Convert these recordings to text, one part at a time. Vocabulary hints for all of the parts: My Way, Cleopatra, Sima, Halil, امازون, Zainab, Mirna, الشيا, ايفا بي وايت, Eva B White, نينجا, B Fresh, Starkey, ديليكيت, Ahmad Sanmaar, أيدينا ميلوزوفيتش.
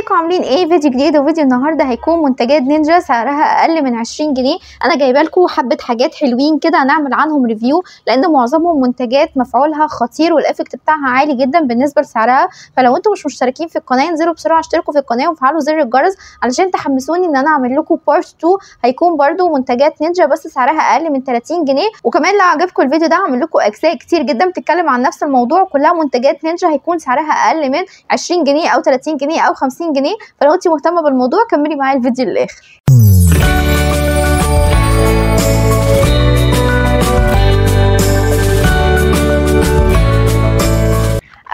ازيكم عاملين ايه؟ فيديو جديد، وفيديو النهارده هيكون منتجات نينجا سعرها اقل من 20 جنيه. انا جايبه لكم حبه حاجات حلوين كده هنعمل عنهم ريفيو، لان معظمهم منتجات مفعولها خطير والافكت بتاعها عالي جدا بالنسبه لسعرها. فلو انتم مش مشتركين في القناه انزلوا بسرعه اشتركوا في القناه وفعلوا زر الجرس علشان تحمسوني ان انا اعمل لكم بارت 2 هيكون برده منتجات نينجا بس سعرها اقل من 30 جنيه. وكمان لو عجبكم الفيديو ده هعمل لكم اجزاء كتير جدا بتتكلم عن نفس الموضوع، كلها منتجات نينجا هيكون سعرها اقل من 20 جنيه او 30 جنيه او 50 جنيه. فلو انت مهتمه بالموضوع كملي معايا الفيديو للاخر.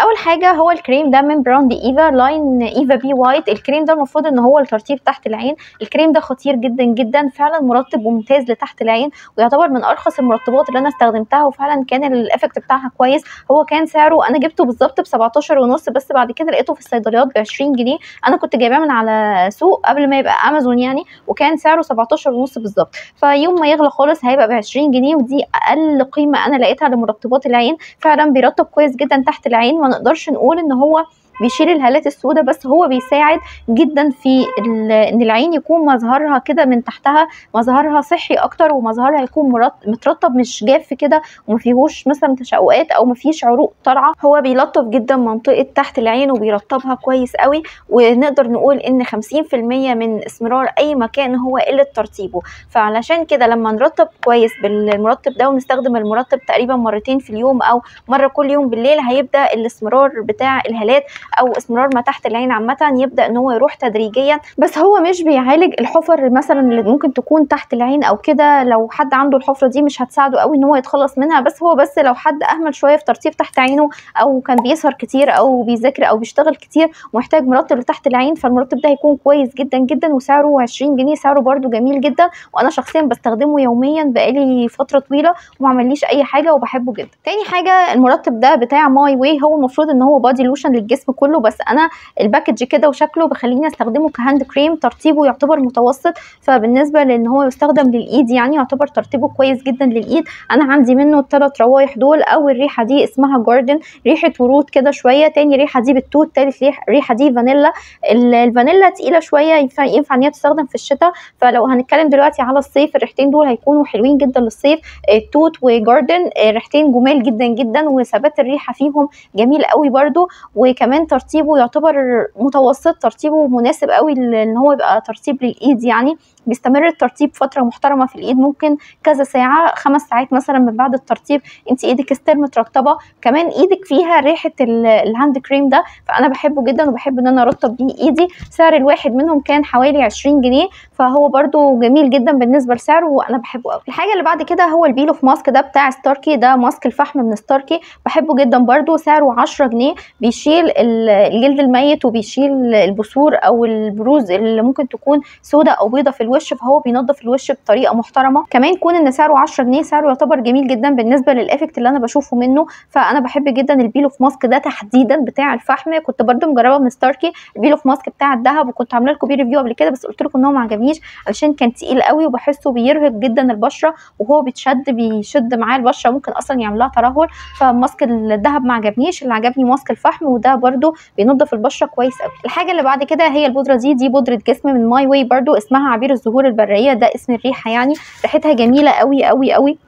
اول حاجه هو الكريم ده من براند ايفا، لاين ايفا بي وايت. الكريم ده المفروض ان هو الترطيب تحت العين. الكريم ده خطير جدا جدا، فعلا مرطب وممتاز لتحت العين، ويعتبر من ارخص المرطبات اللي انا استخدمتها، وفعلا كان الافكت بتاعها كويس. هو كان سعره انا جبته بالظبط ب 17.5، بس بعد كده لقيته في الصيدليات ب 20 جنيه. انا كنت جايباه من على سوق قبل ما يبقى امازون يعني، وكان سعره 17.5 بالظبط. فيوم ما يغلى خالص هيبقى ب 20 جنيه، ودي اقل قيمه انا لقيتها لمرطبات العين. فعلا بيرطب كويس جدا تحت العين، ما نقدرش نقول ان هو بيشيل الهالات السوداء، بس هو بيساعد جدا في ان العين يكون مظهرها كده من تحتها مظهرها صحي اكتر، ومظهرها يكون مترطب مش جاف كده ومفيهوش مثلا تشققات او مفيش عروق طالعه. هو بيلطف جدا منطقه تحت العين وبيرطبها كويس قوي، ونقدر نقول ان 50% من اسمرار اي مكان هو قله ترطيبه. فعلشان كده لما نرطب كويس بالمرطب ده ونستخدم المرطب تقريبا مرتين في اليوم او مره كل يوم بالليل، هيبدا الاسمرار بتاع الهالات او اسمرار ما تحت العين عامه يبدا ان هو يروح تدريجيا. بس هو مش بيعالج الحفر مثلا اللي ممكن تكون تحت العين او كده. لو حد عنده الحفره دي مش هتساعده قوي ان هو يتخلص منها، بس هو بس لو حد اهمل شويه في ترطيب تحت عينه، او كان بيسهر كتير او بيذاكر او بيشتغل كتير ومحتاج مرطب لتحت العين، فالمرطب ده هيكون كويس جدا جدا، وسعره 20 جنيه. سعره برده جميل جدا، وانا شخصيا بستخدمه يوميا بقالي فتره طويله وما عمليش اي حاجه وبحبه جدا. تاني حاجه المرطب ده بتاع ماي واي، هو المفروض ان هو بادي لوشن للجسم كله، بس انا الباكج كده وشكله بخليني استخدمه كهاند كريم. ترطيبه يعتبر متوسط، فبالنسبه لان هو يستخدم للايد يعني يعتبر ترطيبه كويس جدا للايد. انا عندي منه الثلاث روايح دول. اول ريحه دي اسمها جاردن، ريحه ورود كده شويه. تاني ريحه دي بالتوت. تالت ريحه دي فانيلا. الفانيلا تقيله شويه، ينفع ان هي تستخدم في الشتاء. فلو هنتكلم دلوقتي على الصيف الريحتين دول هيكونوا حلوين جدا للصيف، التوت وجاردن. ريحتين جمال جدا جدا، وثبات الريحه فيهم جميل قوي برده، وكمان ترطيبه يعتبر متوسط. ترطيبه مناسب قوي ان هو يبقى ترطيب للايد يعني. بيستمر الترطيب فتره محترمه في الايد، ممكن كذا ساعه، 5 ساعات مثلا من بعد الترطيب انت ايدك ستيل مترطبه. كمان ايدك فيها ريحه الهاند كريم ده، فانا بحبه جدا وبحب ان انا ارطب بيه ايدي. سعر الواحد منهم كان حوالي 20 جنيه، فهو برده جميل جدا بالنسبه لسعره وانا بحبه قوي. الحاجه اللي بعد كده هو البيل اوف ماسك ده بتاع ستاركي. ده ماسك الفحم من ستاركي، بحبه جدا برده. سعره 10 جنيه، بيشيل الجلد الميت وبيشيل البثور او البروز اللي ممكن تكون سودا او بيضه في الوش، فهو بينظف الوش بطريقه محترمه. كمان كون ان سعره 10 جنيه، سعره يعتبر جميل جدا بالنسبه للافكت اللي انا بشوفه منه. فانا بحب جدا البيل اوف ماسك ده تحديدا بتاع الفحم. كنت برده مجربه من ستاركي البيل اوف ماسك بتاع الذهب، وكنت عامله لكم بيه ريفيو قبل كده، بس قلت لكم ان هو ما عجبنيش علشان كان تقيل قوي وبحسه بيرهق جدا البشره، وهو بيشد معاه البشره، ممكن اصلا يعملها ترهل. فماسك الذهب ما عجبنيش، اللي عجبني ماسك الفحم، وده برده بينظف البشره كويس قوي. الحاجه اللي بعد كده هي البودره دي بودره جسم من ماي واي برده، اسمها عبير الزهور البريه، ده اسم الريحه يعني. ريحتها جميله قوي قوي قوي،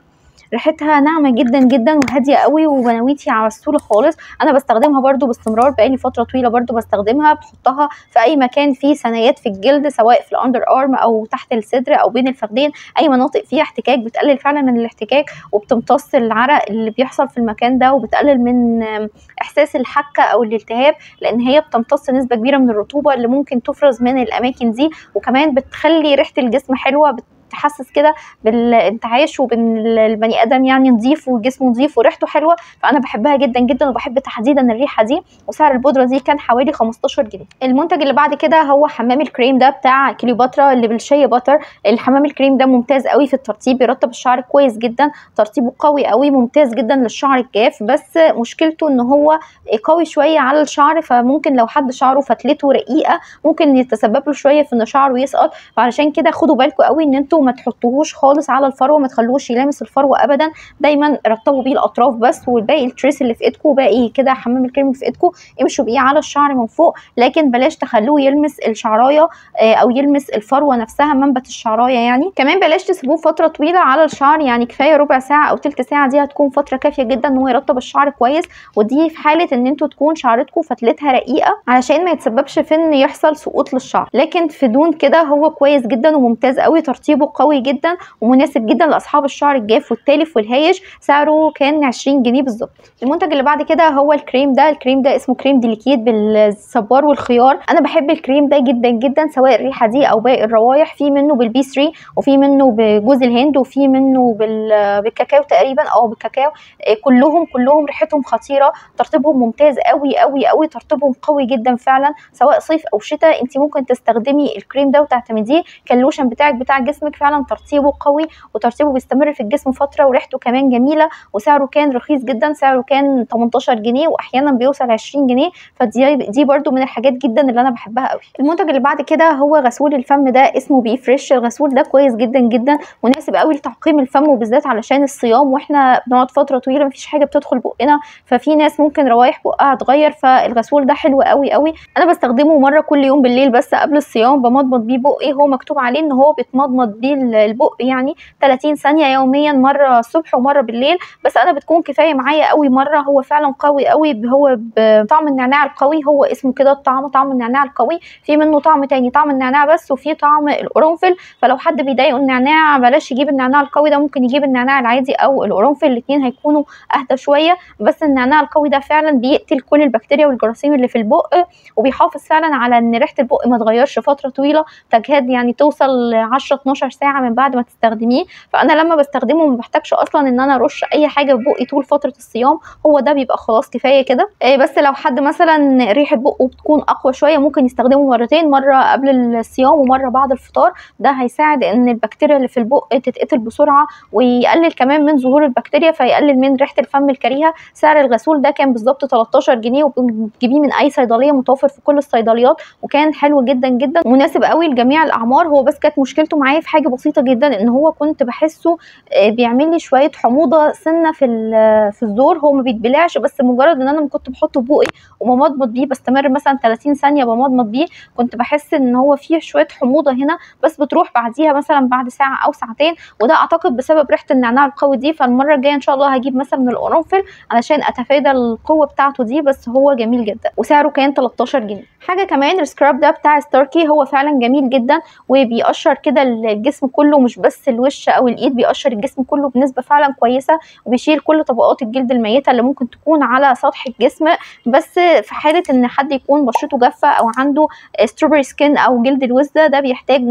ريحتها ناعمه جدا جدا وهاديه قوي، وبنويتي على السول خالص. انا بستخدمها برده باستمرار بقالي فتره طويله، برده بستخدمها، بحطها في اي مكان فيه ثنايات في الجلد، سواء في الاندر ارم او تحت الصدر او بين الفخدين، اي مناطق فيها احتكاك. بتقلل فعلا من الاحتكاك، وبتمتص العرق اللي بيحصل في المكان ده، وبتقلل من احساس الحكه او الالتهاب، لان هي بتمتص نسبه كبيره من الرطوبه اللي ممكن تفرز من الاماكن دي. وكمان بتخلي ريحه الجسم حلوه، تحسس كده بالانتعاش وبين البني ادم يعني نظيف وجسمه نظيف وريحته حلوه. فانا بحبها جدا جدا وبحب تحديدا الريحه دي. وسعر البودره دي كان حوالي 15 جنيه. المنتج اللي بعد كده هو حمام الكريم ده بتاع كليوباترا اللي بالشيا باتر. الحمام الكريم ده ممتاز قوي في الترطيب، بيرطب الشعر كويس جدا، ترطيبه قوي قوي، ممتاز جدا للشعر الجاف. بس مشكلته ان هو قوي شويه على الشعر، فممكن لو حد شعره فتلته رقيقه ممكن يتسبب له شويه في ان شعره يسقط. فعلشان كده خدوا بالكم قوي ان انتوا تحطوه ما تحطوهوش خالص على الفروه، ما تخلوش يلامس الفروه ابدا، دايما رطبوا بيه الاطراف بس، والباقي التريس اللي في ايدكم باقي كده حمام الكريم اللي في ايدكم امشوا بيه على الشعر من فوق، لكن بلاش تخلوه يلمس الشعرايه او يلمس الفروه نفسها منبت الشعرايه يعني. كمان بلاش تسيبوه فتره طويله على الشعر، يعني كفايه ربع ساعه او تلت ساعه، دي هتكون فتره كافيه جدا ان هو يرطب الشعر كويس، ودي في حاله ان انتوا تكون شعرتكم فتلتها رقيقه علشان ما يتسببش في ان يحصل سقوط للشعر. لكن في دون كده هو كويس جدا وممتاز قوي، ترطيبه قوي جدا ومناسب جدا لاصحاب الشعر الجاف والتالف والهايش، سعره كان 20 جنيه بالظبط. المنتج اللي بعد كده هو الكريم ده، الكريم ده اسمه كريم ديليكيت بالصبار والخيار. انا بحب الكريم ده جدا جدا سواء الريحه دي او باقي الروايح، في منه بالبي 3 وفي منه بجوز الهند وفي منه بالكاكاو تقريبا او بالكاكاو، كلهم ريحتهم خطيره، ترطيبهم ممتاز قوي قوي قوي، ترطيبهم قوي جدا فعلا سواء صيف او شتاء. انت ممكن تستخدمي الكريم ده وتعتمديه كاللوشن بتاع جسمك، فعلا ترطيبه قوي وترطيبه بيستمر في الجسم فتره، وريحته كمان جميله، وسعره كان رخيص جدا، سعره كان 18 جنيه، واحيانا بيوصل 20 جنيه، فدي برده من الحاجات جدا اللي انا بحبها قوي. المنتج اللي بعد كده هو غسول الفم ده، اسمه بي فريش. الغسول ده كويس جدا جدا، مناسب قوي لتعقيم الفم، وبالذات علشان الصيام واحنا بنقعد فتره طويله مفيش حاجه بتدخل بقنا، ففي ناس ممكن روايح بقها تغير، فالغسول ده حلو قوي قوي. انا بستخدمه مره كل يوم بالليل بس قبل الصيام، بمضمض بيه بقي، هو مكتوب عليه ان هو بتمضمض بيه البق يعني 30 ثانيه يوميا، مره الصبح ومره بالليل، بس انا بتكون كفايه معايا قوي مره. هو فعلا قوي قوي، هو بطعم النعناع القوي، هو اسمه كده الطعم، طعم النعناع القوي. في منه طعم تاني، طعم النعناع بس، وفي طعم القرنفل، فلو حد بيضايقه النعناع بلاش يجيب النعناع القوي ده، ممكن يجيب النعناع العادي او القرنفل، الاثنين هيكونوا اهدى شويه، بس النعناع القوي ده فعلا بيقتل كل البكتيريا والجراثيم اللي في البق، وبيحافظ فعلا على ان ريحه البق ما تغيرش فتره طويله، تجهد يعني توصل 10-12 ساعه من بعد ما تستخدميه. فانا لما بستخدمه ما بحتاجش اصلا ان انا ارش اي حاجه في بقي طول فتره الصيام، هو ده بيبقى خلاص كفايه كده. بس لو حد مثلا ريحه بقه بتكون اقوى شويه ممكن يستخدمه مرتين، مره قبل الصيام ومره بعد الفطار، ده هيساعد ان البكتيريا اللي في البق تتقتل بسرعه، ويقلل كمان من ظهور البكتيريا، فيقلل من ريحه الفم الكريهه. سعر الغسول ده كان بالظبط 13 جنيه، وبتجيبيه من اي صيدليه، متوفر في كل الصيدليات، وكان حلو جدا جدا مناسب قوي لجميع الاعمار. هو بس كانت مشكلته معايا في حاجه بسيطه جدا، ان هو كنت بحسه بيعمل لي شويه حموضه سنه في الزور، هو ما بيتبلعش، بس مجرد ان انا ما كنت بحطه في بوقي وبمضمض بيه بستمر مثلا 30 ثانيه بمضمض بيه، كنت بحس ان هو فيه شويه حموضه هنا، بس بتروح بعديها مثلا بعد ساعه او ساعتين، وده اعتقد بسبب ريحه النعناع القوي دي. فالمره الجايه ان شاء الله هجيب مثلا من القرنفل علشان اتفادى القوه بتاعته دي، بس هو جميل جدا، وسعره كان 13 جنيه. حاجه كمان السكراب ده بتاع ستاركي، هو فعلا جميل جدا وبيقشر كده الجسم كله، مش بس الوش او الايد، بيقشر الجسم كله بنسبه فعلا كويسه، وبيشيل كل طبقات الجلد الميته اللي ممكن تكون على سطح الجسم، بس في حاله ان حد يكون بشرته جافه او عنده ستروبري سكين او جلد الوزه، ده بيحتاج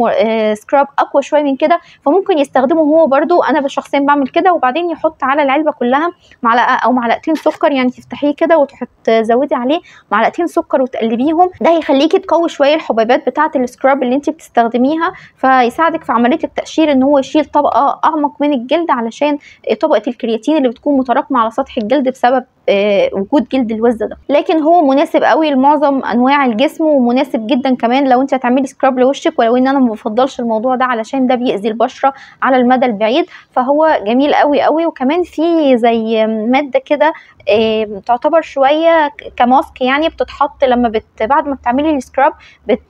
سكراب اقوى شويه من كده، فممكن يستخدمه هو برده. انا شخصيا بعمل كده، وبعدين يحط على العلبه كلها معلقه او معلقتين سكر، يعني تفتحيه كده وتزودي عليه معلقتين سكر وتقلبيهم، ده هيخليكي تقوي شويه الحبيبات بتاعه السكراب اللي انت بتستخدميها، فيساعدك في عمليه التقشير ان هو يشيل طبقه اعمق من الجلد، علشان طبقه الكرياتين اللي بتكون متراكمه على سطح الجلد بسبب وجود جلد الوزه ده. لكن هو مناسب قوي لمعظم انواع الجسم، ومناسب جدا كمان لو انت هتعملي سكراب لوشك، ولو ان انا ما بفضلش الموضوع ده علشان ده بيأذي البشره على المدى البعيد، فهو جميل قوي قوي. وكمان في زي ماده كده تعتبر شويه كماسك يعني، بتتحط لما بعد ما بتعملي السكراب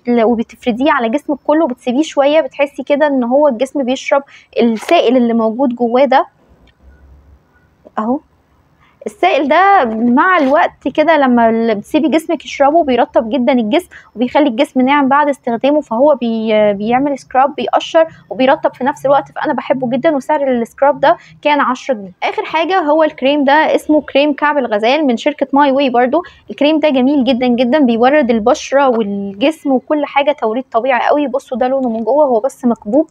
وبتفرديه على جسمك كله وبتسيبيه شويه، بتحسي كده ان هو الجسم بيشرب السائل اللي موجود جواه ده اهو. السائل ده مع الوقت كده لما بتسيبي جسمك يشربه بيرطب جدا الجسم، وبيخلي الجسم ناعم بعد استخدامه، فهو بيعمل سكراب بيقشر وبيرطب في نفس الوقت، فانا بحبه جدا. وسعر السكراب ده كان 10 جنيه. اخر حاجه هو الكريم ده، اسمه كريم كعب الغزال من شركه ماي واي برده. الكريم ده جميل جدا جدا، بيورد البشره والجسم وكل حاجه توريد طبيعي قوي. بصوا ده لونه من جوه، هو بس مكبوب،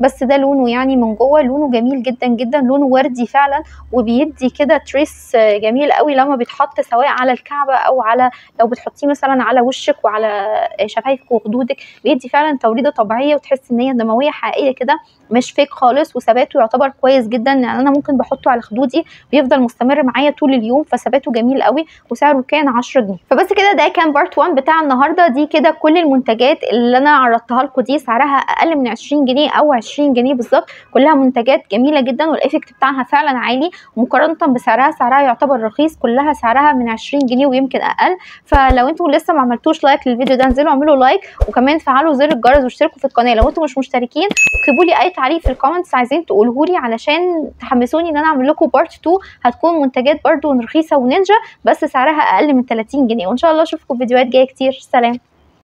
بس ده لونه يعني من جوه، لونه جميل جدا جدا، لونه وردي فعلا، وبيدي كده تريس جميل قوي لما بيتحط سواء على الكعبه او على لو بتحطيه مثلا على وشك وعلى شفايفك وخدودك، بيدي فعلا توريده طبيعيه، وتحس ان هي دمويه حقيقيه كده مش فيك خالص. وثباته يعتبر كويس جدا، يعني انا ممكن بحطه على خدودي بيفضل مستمر معايا طول اليوم، فثباته جميل قوي، وسعره كان 10 جنيه. فبس كده ده كان بارت 1 بتاع النهارده، دي كده كل المنتجات اللي انا عرضتها لكم دي سعرها اقل من 20 جنيه او 20 جنيه بالظبط. كلها منتجات جميله جدا والايفكت بتاعها فعلا عالي، ومقارنه بسعرها سعرها يعتبر رخيص، كلها سعرها من 20 جنيه ويمكن اقل. فلو انتم لسه ما عملتوش لايك للفيديو ده انزلوا اعملوا لايك، وكمان فعلوا زر الجرس واشتركوا في القناه لو انتم مش مشتركين، واكتبوا لي اي تعليق في الكومنتس عايزين تقولوه لي علشان تحمسوني ان انا اعمل لكم بارت 2. هتكون منتجات برده رخيصه ونينجا بس سعرها اقل من 30 جنيه. وان شاء الله اشوفكم فيديوهات جايه كتير. سلام.